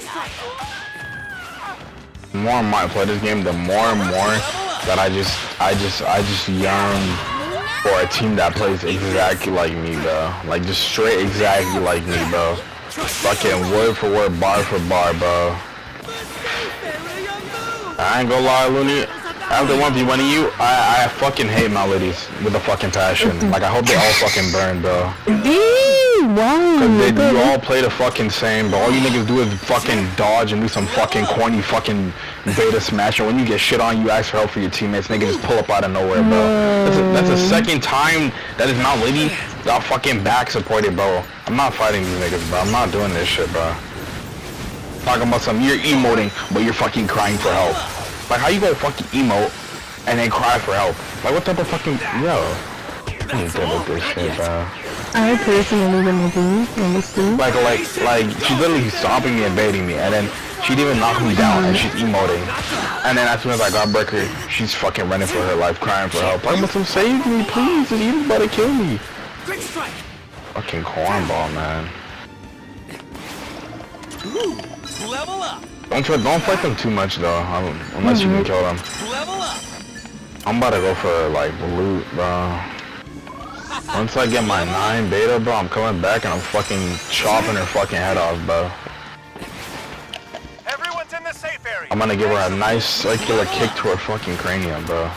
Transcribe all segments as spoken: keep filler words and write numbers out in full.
The more I might play this game, the more and more that I just, I just, I just yearn for a team that plays exactly like me, bro. Like just straight exactly like me, bro. Fucking word for word, bar for bar, bro. I ain't gonna lie, Looney. After one v one of you, I, I fucking hate my ladies with a fucking passion. Like I hope they all fucking burn, bro. Wow, cause they do all play the fucking same, but all you niggas do is fucking dodge and do some fucking corny fucking beta smash, and when you get shit on, you ask for help for your teammates, niggas just pull up out of nowhere, bro. That's a, that's the second time that is Mount Lady got fucking back supported, bro. I'm not fighting these niggas, bro. I'm not doing this shit, bro. Talking about some, you're emoting, but you're fucking crying for help. Like, how you gonna fucking emote and then cry for help? Like, what type of fucking, yo. I ain't good at this shit, bro. I personally wouldn't do honestly. Like, like, like, she's literally stomping me and baiting me, and then she'd even knock me down, and she's emoting. And then as soon as I got breaker, she's fucking running for her life, crying for help. Like, Muslim, save me, please, and you about to kill me. Fucking cornball, man. Level up. Don't try, don't fight them too much, though, unless mm-hmm. you can kill them. Level up. I'm about to go for, like, loot, bro. Once I get my nine beta, bro, I'm coming back and I'm fucking chopping her fucking head off, bro. Everyone's in the safe area. I'm gonna give her a nice circular kick to her fucking cranium, bro.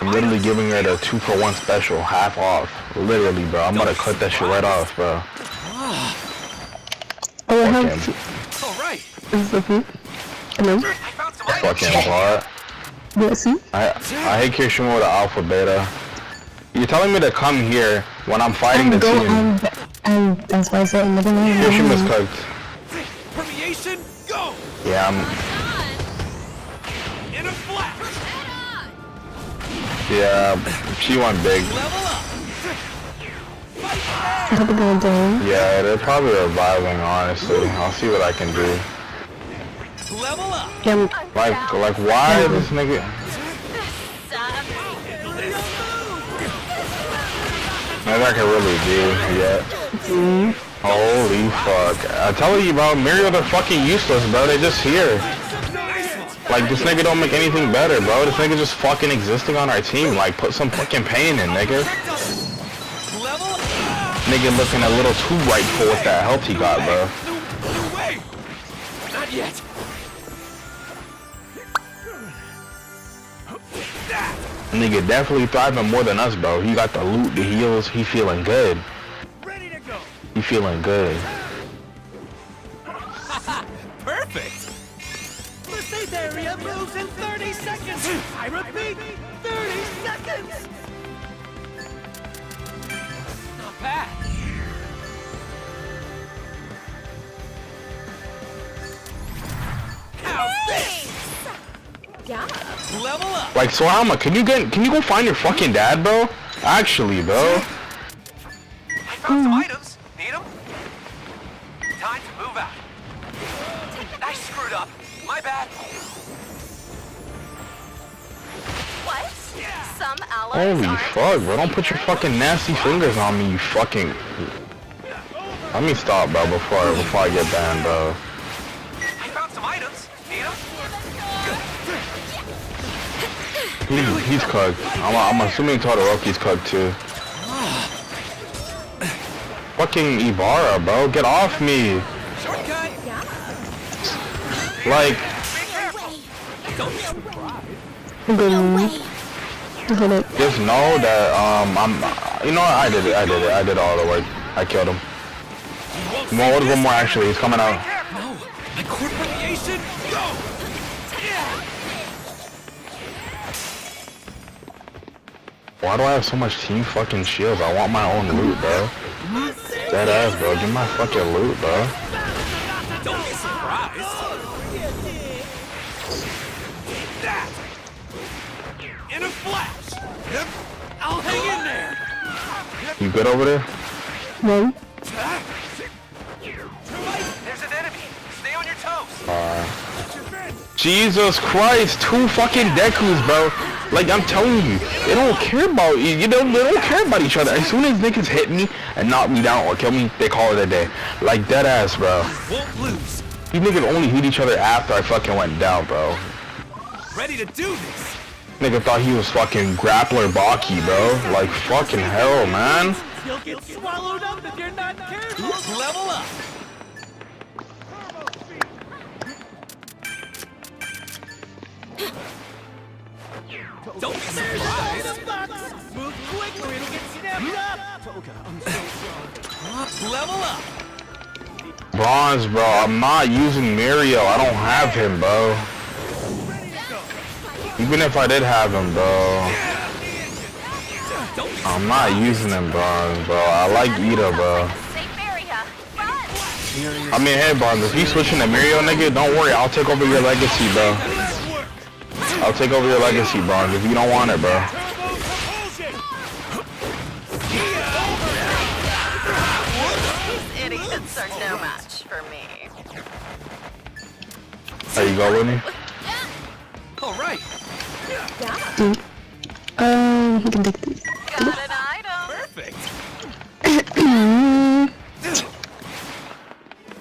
I'm literally giving her the two for one special, half off. Literally, bro. I'm about to cut that shit right off, bro. Oh, I have. All right. Is the food? Hello. Fucking what? Yes. I I hate Kirishima with the alpha beta. You're telling me to come here when I'm fighting I'm the go, team. I'm, I'm, that's why I said another one. Kirishima's cooked. Permeation, go! Yeah, I'm... In a flash. Yeah, she went big. Yeah, they're probably reviving, honestly. I'll see what I can do. Level up. Like, like, why is this nigga... Maybe I can really do yet. Mm. Holy fuck. I tell you, bro, Mirio, they're fucking useless, bro. They're just here. Like, this nigga don't make anything better, bro. This nigga just fucking existing on our team. Like, put some fucking pain in, nigga. Nigga looking a little too right for what that health he got, bro. Not yet. Nigga definitely thriving more than us, bro. He got the loot, the heals. He feeling good. Ready to go. He feeling good. Perfect. The safe area moves in thirty seconds. I repeat, thirty seconds. Not bad. How Yeah. Level up. Like, Sorama, can you get can you go find your fucking dad, bro? Actually, bro. I found some items. Need them? Time to move out. I screwed up. My bad. What? Yeah. Some allies. Holy fuck, bro! Don't put your fucking nasty fingers on me, you fucking. Let me stop, bro, before before I get banned, bro. I found some items. Need them? He, he's cooked. I'm, I'm assuming Todoroki's cooked too. Fucking Ibarra, bro. Get off me. Like. Just know that, um, I'm, you know what? I did it. I did it. I did all the work. I killed him. Well, what is one more actually? He's coming out. No. The corporation, go! Why do I have so much team fucking shields? I want my own loot, bro. Dead ass, bro. Give my fucking loot, bro. Don't be surprised. That. In a flash. Yep. I'll hang in there. Yep. You good over there? No. There's an enemy. Stay on your toes. Uh, Jesus Christ, two fucking Dekus, bro. Like, I'm telling you, they don't care about you. You know, they don't care about each other. As soon as niggas hit me and knock me down or kill me, they call it a day. Like, dead ass, bro. Won't lose. These niggas only hit each other after I fucking went down, bro. Ready to do this. Nigga thought he was fucking Grappler Baki, bro. Like, fucking hell, man. You'll get swallowed up if you're not careful. Level up. Don't be surprised! Move quick or it'll get snapped up! Toga, I'm so sorry. Level up! Bronze, bro. I'm not using Mirio. I don't have him, bro. Even if I did have him, bro. I'm not using him, Bronze, bro. I like Eita, bro. I mean, hey, Bronze, if you switching to Mirio, nigga, don't worry. I'll take over your legacy, bro. I'll take over your legacy, Bronze, if you don't want it, bro. These idiots are no match for me. There you go, Winnie. Alright. Um, you can take this. Got an item. Perfect.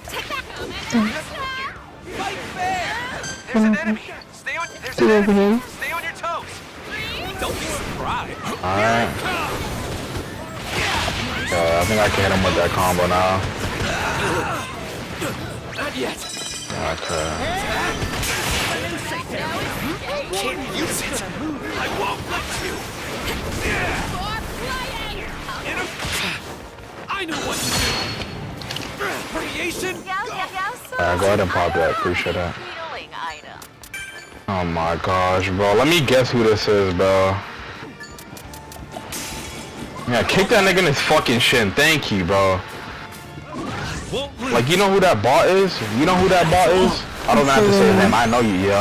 Take that comment. Fight fair. There's an enemy. Stay on your toes. Don't be surprised. Alright. Uh, I think I can hit him with that combo now. Not yet. Okay. Can't use it. I won't let you. I know what to do. Permeation. Alright, go ahead and pop that. Appreciate that. Oh my gosh, bro. Let me guess who this is, bro. Yeah, kick that nigga in his fucking shin. Thank you, bro. Like, you know who that bot is? You know who that bot is? I don't have to say his name. I know you, yo.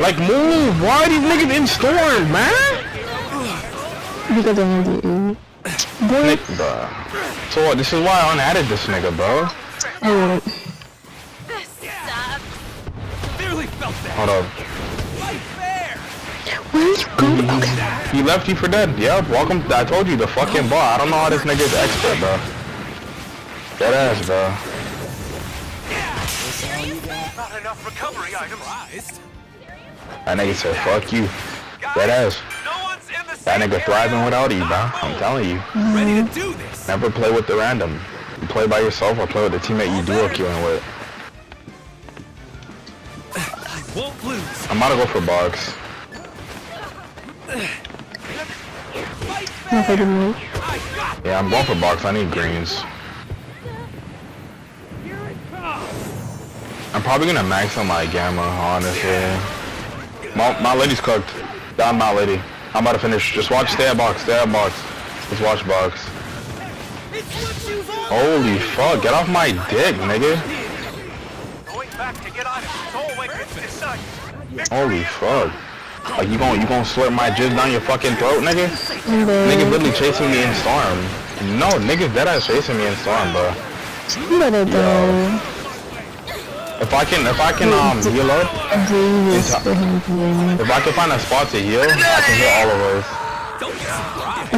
Like, move. Why are these niggas in storm, man? Because I'm going to bro. So what? This is why I unadded this nigga, bro. Oh. Hold up. Where you going? Okay. He left you for dead. Yep. Welcome. I told you the fucking bot. I don't know how this nigga's expert, bro. Dead ass, bro. Not enough recovery items. That nigga said, "Fuck you." Dead ass. That nigga thriving without you, bro. I'm telling you. Ready to do this. Never play with the random. You play by yourself or play with the teammate you duo queuing with. Won't lose. I'm about to go for box. Yeah, I'm going for box. I need greens. I'm probably gonna max on my gamma, honestly. My, my lady's cooked. Down my lady. I'm about to finish. Just watch. Stay at box. Stay at box. Just watch box. Holy fuck! Get off my dick, nigga. Holy fuck. Like, you gon' you gon' slurp my jizz down your fucking throat, nigga? Mm-hmm. Nigga literally chasing me in storm. No, nigga deadass chasing me in storm, bro. Let it go. If I can, if I can, um, heal up. If I can find a spot to heal, I can heal all of us.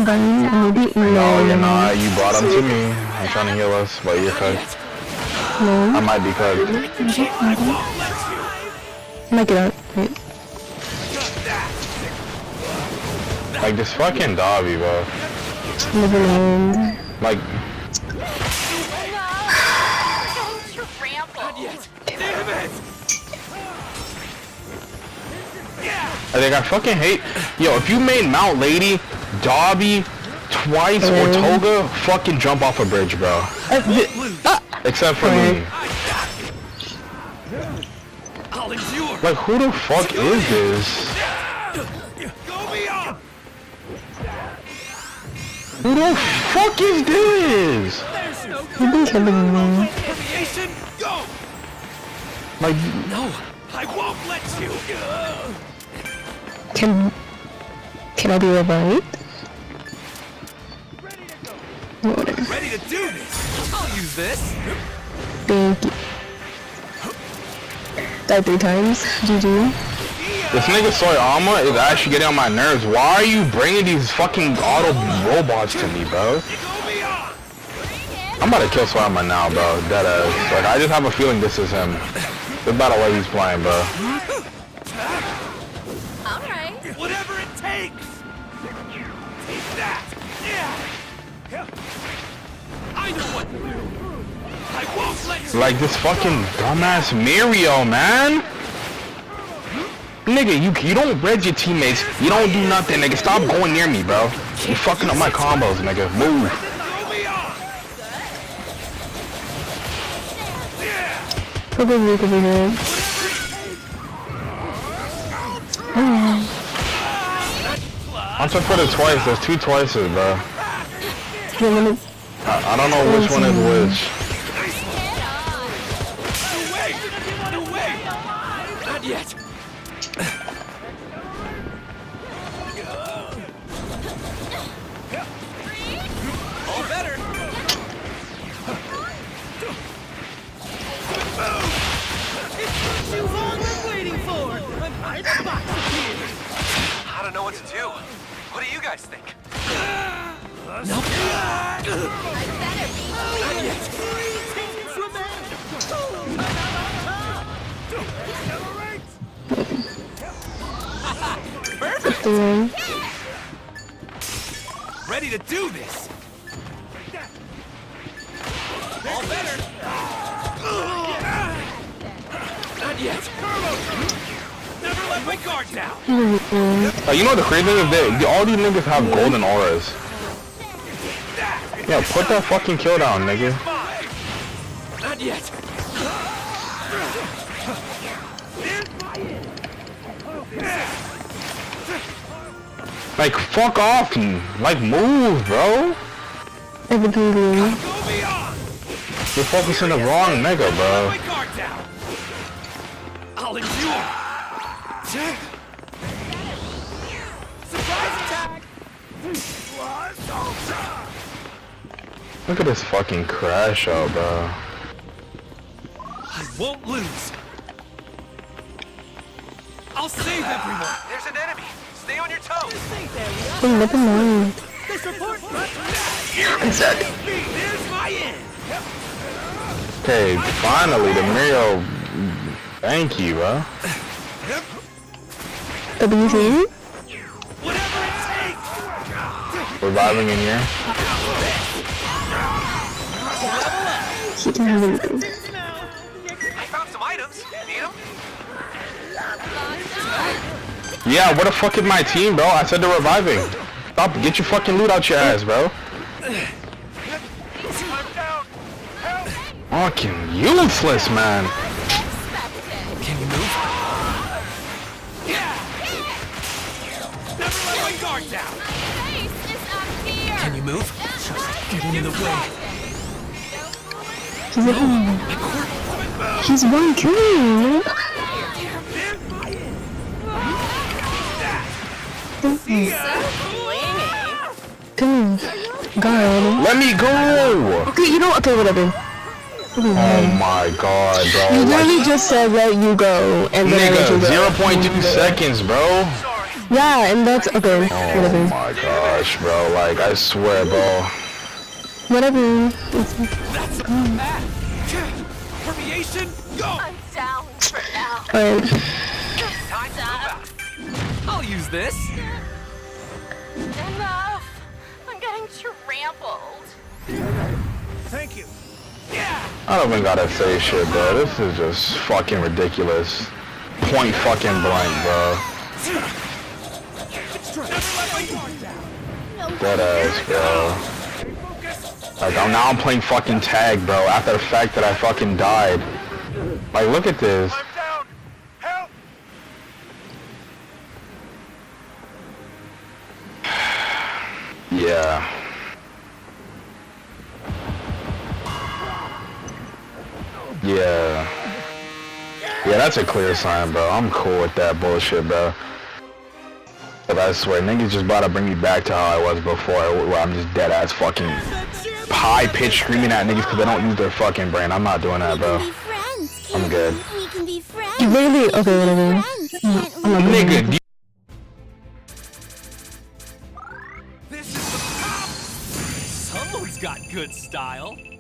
No, you're not. You brought him to me. I'm trying to heal us, but you're fucked. No. I might be cooked. Make it out. Wait. Like this fucking Dobby, bro. Never mind. Like. No. Don't you ramble. Damn it. Like I fucking hate. Yo, if you made Mount Lady, Dobby, twice um. or Toga, fucking jump off a bridge, bro. Uh, Except for me. Like, who the fuck is this? Who the fuck is this? Like, no, I won't let you go. Can can I be revived? Ready to do this? I'll use this. Thank you. Died three times. G G. This nigga soy armor is actually getting on my nerves. Why are you bringing these fucking auto robots to me, bro? I'm about to kill soy armor now, bro. That ass. Like, I just have a feeling this is him. It's about the way he's playing, bro. All right. Whatever it takes. Take that. Yeah. I know what to do. I won't let you. Like this fucking dumbass Mirio, man. Nigga, you you don't red your teammates. You don't do nothing, nigga. Stop going near me, bro. You fucking up my combos, nigga. Move. I'm so for the twice. There's two twices, bro. I, I don't know which one is which. Yet. All better. It's too long we're waiting for. I'm I don't know what to do. What do you guys think? No. I better be. Perfect. Mm. Ready to do this. All better. Not yet. Never let my guard down. Mm-hmm. uh, you know what the crazy is? They, all these niggas have golden auras. Yeah, put that fucking kill down, nigga. Not yet. Like, fuck off, like, move, bro. You're focusing the wrong nigga, bro. I'll endure. Surprise attack. Look at this fucking crash out, bro. I won't lose. I'll save everyone. There's an enemy. Stay on your toes. The support. There's my end. Okay, finally the Mirio. Thank you, bro. W T? Whatever it takes. Reviving in here. She can have anything. I found some items. Need them? Yeah, what the fuck is my team, bro? I said they're reviving. Stop, get your fucking loot out your ass, bro. Fucking useless, man. Can you move? Yeah. Never let my guard down. Can you move? Just get in the way. He's one kill. Come God. Let me go! Okay, you know, okay, whatever. Oh my god, bro. You literally like, just said let you go, and then nigga, I let you go. zero point two seconds, bro. Yeah, and that's, okay, oh whatever. Oh my gosh, bro, like, I swear, bro. Whatever. It's that's a bad. Permeation, go! I'm down for now. Alright. Time to move out. I'll use this. Enough! I'm getting trampled. Thank you. Yeah. I don't even gotta say shit, bro. This is just fucking ridiculous. Point fucking blank, bro. Dead ass, bro. Like I'm now I'm playing fucking tag, bro. After the fact that I fucking died. Like look at this. Yeah. Yeah. Yeah, that's a clear sign, bro. I'm cool with that bullshit, bro. But I swear, niggas just about to bring me back to how I was before, where I'm just dead-ass fucking high-pitched screaming at niggas because they don't use their fucking brain. I'm not doing that, bro. I'm good. You really? Okay, whatever. Nigga, this is the top. Someone's got good style.